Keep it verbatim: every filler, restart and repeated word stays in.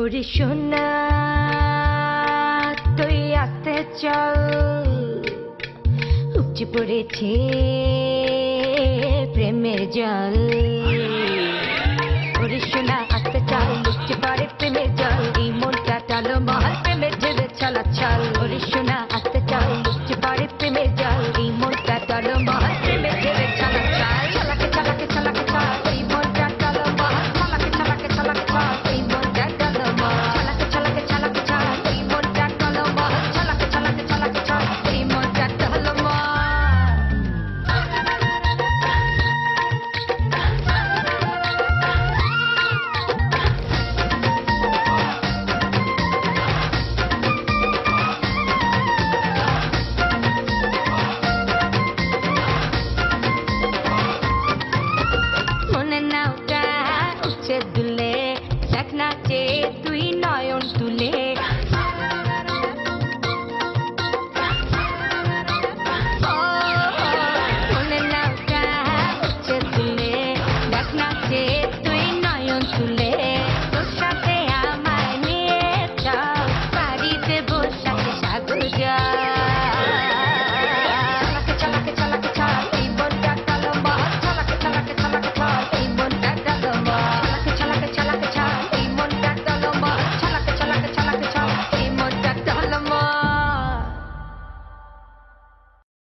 ওরে সোনা তুই আস্তে চল, উপচে পড়েছে প্রেমের জল।